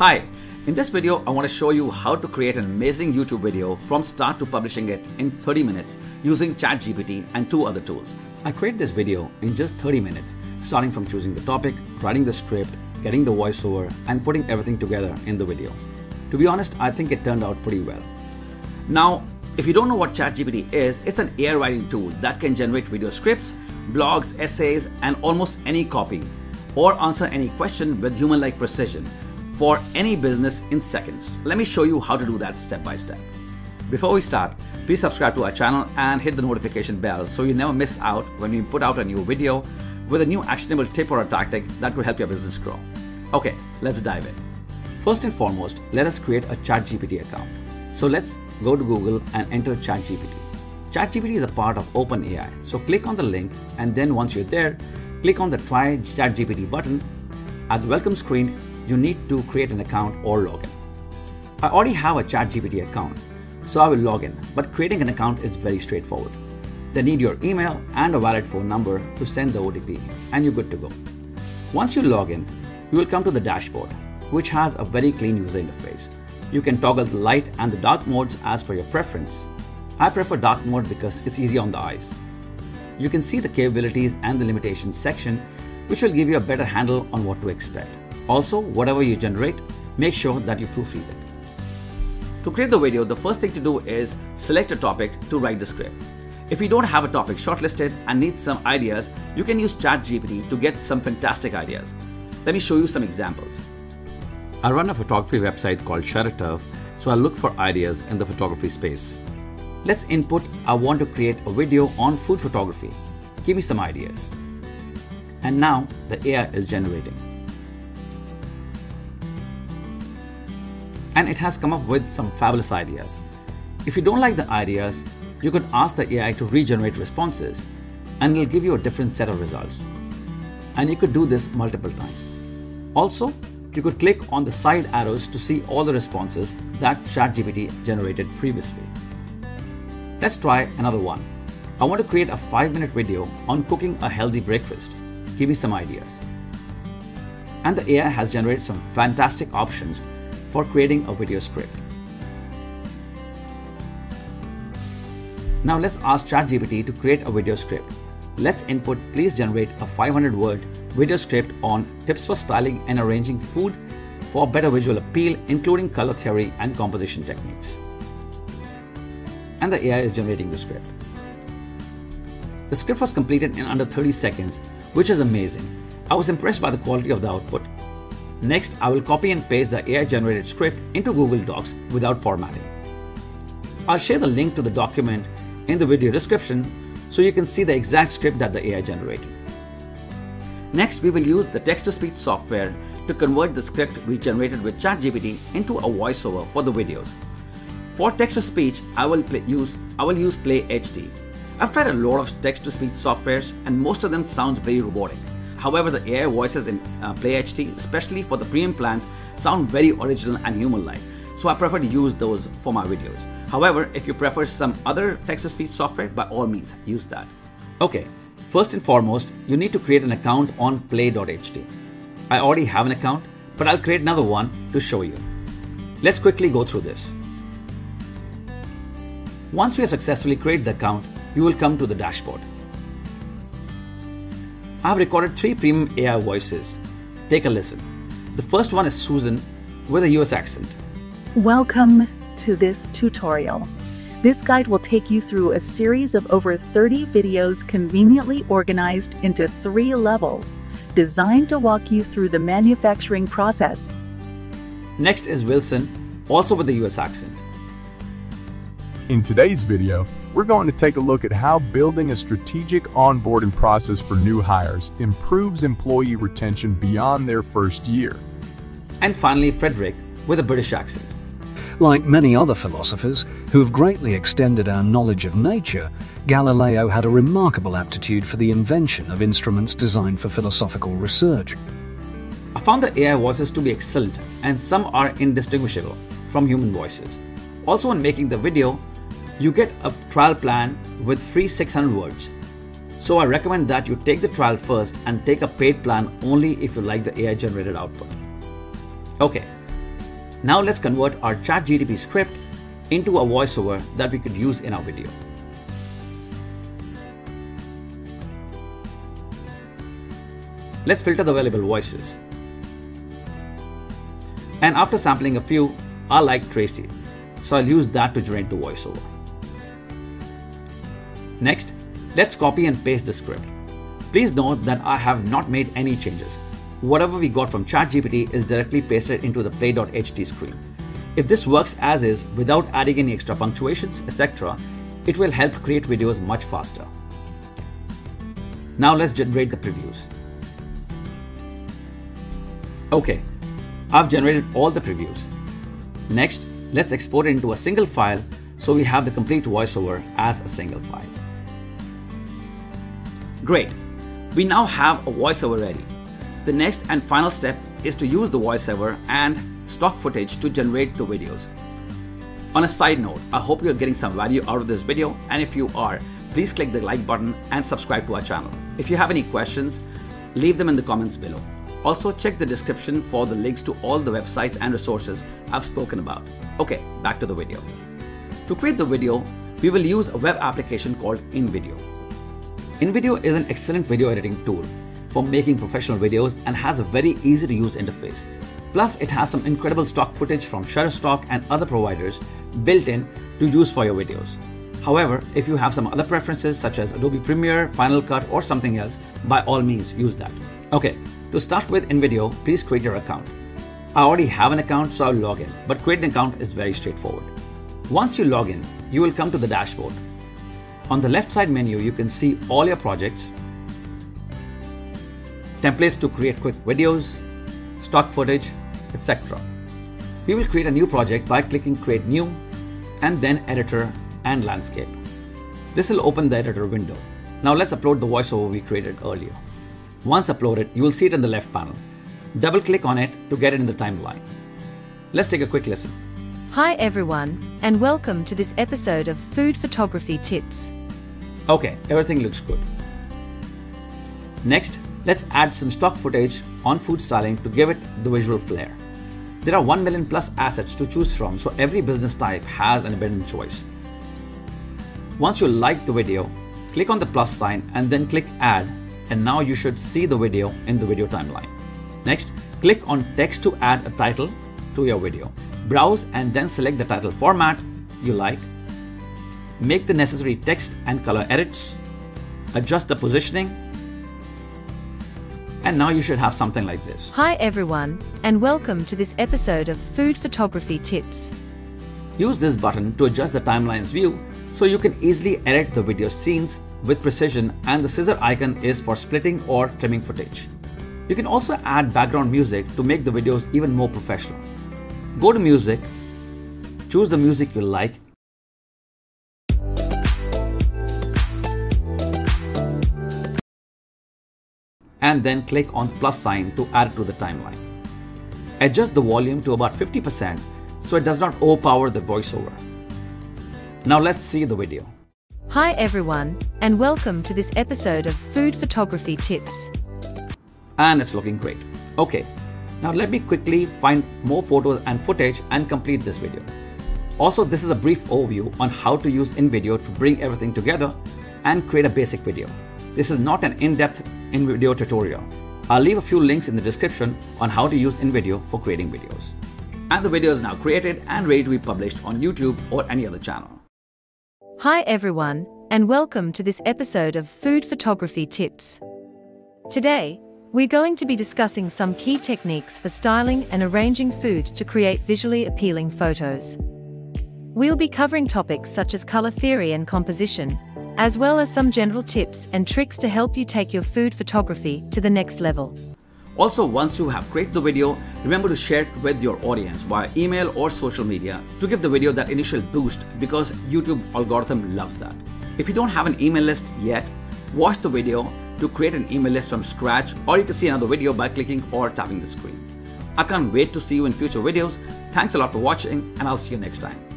Hi, in this video, I want to show you how to create an amazing YouTube video from start to publishing it in 30 minutes using ChatGPT and two other tools. I created this video in just 30 minutes, starting from choosing the topic, writing the script, getting the voiceover, and putting everything together in the video. To be honest, I think it turned out pretty well. Now, if you don't know what ChatGPT is, it's an AI writing tool that can generate video scripts, blogs, essays, and almost any copy, or answer any question with human-like precision for any business in seconds. Let me show you how to do that step by step. Before we start, please subscribe to our channel and hit the notification bell so you never miss out when we put out a new video with a new actionable tip or a tactic that will help your business grow. Okay, let's dive in. First and foremost, let us create a ChatGPT account. So let's go to Google and enter ChatGPT. ChatGPT is a part of OpenAI, so click on the link, and then once you're there, click on the Try ChatGPT button. At the welcome screen, you need to create an account or login. I already have a ChatGPT account, so I will log in, but creating an account is very straightforward. They need your email and a valid phone number to send the OTP, and you're good to go. Once you log in, you will come to the dashboard, which has a very clean user interface. You can toggle the light and the dark modes as per your preference. I prefer dark mode because it's easy on the eyes. You can see the capabilities and the limitations section, which will give you a better handle on what to expect. Also, whatever you generate, make sure that you proofread it. To create the video, the first thing to do is select a topic to write the script. If you don't have a topic shortlisted and need some ideas, you can use ChatGPT to get some fantastic ideas. Let me show you some examples. I run a photography website called ShutterTurf, so I look for ideas in the photography space. Let's input, I want to create a video on food photography. Give me some ideas. And now the AI is generating. And it has come up with some fabulous ideas. If you don't like the ideas, you could ask the AI to regenerate responses and it'll give you a different set of results. And you could do this multiple times. Also, you could click on the side arrows to see all the responses that ChatGPT generated previously. Let's try another one. I want to create a 5-minute video on cooking a healthy breakfast. Give me some ideas. And the AI has generated some fantastic options for creating a video script. Now let's ask ChatGPT to create a video script. Let's input, please generate a 500-word video script on tips for styling and arranging food for better visual appeal, including color theory and composition techniques. And the AI is generating the script. The script was completed in under 30 seconds, which is amazing. I was impressed by the quality of the output. Next, I will copy and paste the AI-generated script into Google Docs without formatting. I'll share the link to the document in the video description so you can see the exact script that the AI generated. Next, we will use the text-to-speech software to convert the script we generated with ChatGPT into a voiceover for the videos. For text-to-speech, I will use Play.ht. I've tried a lot of text-to-speech softwares and most of them sound very robotic. However, the AI voices in Play.ht, especially for the premium plans, sound very original and human-like, so I prefer to use those for my videos. However, if you prefer some other text-to-speech software, by all means, use that. Okay, first and foremost, you need to create an account on Play.ht. I already have an account, but I'll create another one to show you. Let's quickly go through this. Once you have successfully created the account, you will come to the dashboard. I have recorded 3 premium AI voices. Take a listen. The first one is Susan with a US accent. Welcome to this tutorial. This guide will take you through a series of over 30 videos conveniently organized into 3 levels, designed to walk you through the manufacturing process. Next is Wilson, also with a US accent. In today's video, we're going to take a look at how building a strategic onboarding process for new hires improves employee retention beyond their first year. And finally, Frederick with a British accent. Like many other philosophers who have greatly extended our knowledge of nature, Galileo had a remarkable aptitude for the invention of instruments designed for philosophical research. I found the AI voices to be excellent, and some are indistinguishable from human voices. Also, when making the video, you get a trial plan with free 600 words. So I recommend that you take the trial first and take a paid plan only if you like the AI generated output. Okay, Now let's convert our ChatGPT script into a voiceover that we could use in our video. Let's filter the available voices. And after sampling a few, I like Tracy, so I'll use that to generate the voiceover. Next, let's copy and paste the script. Please note that I have not made any changes. Whatever we got from ChatGPT is directly pasted into the Play.ht screen. If this works as is, without adding any extra punctuations, etc., it will help create videos much faster. Now let's generate the previews. Okay, I've generated all the previews. Next, let's export it into a single file so we have the complete voiceover as a single file. Great, we now have a voiceover ready. The next and final step is to use the voiceover and stock footage to generate the videos. On a side note, I hope you're getting some value out of this video, and if you are, please click the like button and subscribe to our channel. If you have any questions, leave them in the comments below. Also, check the description for the links to all the websites and resources I've spoken about. Okay, back to the video. To create the video, we will use a web application called InVideo. InVideo is an excellent video editing tool for making professional videos and has a very easy to use interface. Plus, it has some incredible stock footage from Shutterstock and other providers built in to use for your videos. However, if you have some other preferences such as Adobe Premiere, Final Cut or something else, by all means use that. Okay, to start with InVideo, please create your account. I already have an account, so I'll log in, but creating an account is very straightforward. Once you log in, you will come to the dashboard. On the left side menu, you can see all your projects, templates to create quick videos, stock footage, etc. We will create a new project by clicking Create New and then Editor and Landscape. This will open the editor window. Now let's upload the voiceover we created earlier. Once uploaded, you will see it in the left panel. Double-click on it to get it in the timeline. Let's take a quick listen. Hi everyone, and welcome to this episode of Food Photography Tips. Okay, everything looks good. Next, let's add some stock footage on food styling to give it the visual flair. There are 1 million plus assets to choose from, so every business type has an abundant choice. Once you like the video, click on the plus sign and then click Add, and now you should see the video in the video timeline. Next, click on text to add a title to your video. Browse and then select the title format you like. Make the necessary text and color edits. Adjust the positioning. And now you should have something like this. Hi everyone, and welcome to this episode of Food Photography Tips. Use this button to adjust the timeline's view so you can easily edit the video scenes with precision, and the scissor icon is for splitting or trimming footage. You can also add background music to make the videos even more professional. Go to Music, choose the music you like, and then click on the plus sign to add to the timeline. Adjust the volume to about 50% so it does not overpower the voiceover. Now let's see the video. Hi everyone, and welcome to this episode of Food Photography Tips. And it's looking great. Okay, now let me quickly find more photos and footage and complete this video. Also, this is a brief overview on how to use InVideo to bring everything together and create a basic video. This is not an in-depth InVideo tutorial. I'll leave a few links in the description on how to use InVideo for creating videos. And the video is now created and ready to be published on YouTube or any other channel. Hi everyone, and welcome to this episode of Food Photography Tips. Today, we're going to be discussing some key techniques for styling and arranging food to create visually appealing photos. We'll be covering topics such as color theory and composition, as well as some general tips and tricks to help you take your food photography to the next level. Also, once you have created the video, remember to share it with your audience via email or social media to give the video that initial boost, because YouTube algorithm loves that. If you don't have an email list yet, watch the video to create an email list from scratch, or you can see another video by clicking or tapping the screen. I can't wait to see you in future videos. Thanks a lot for watching, and I'll see you next time.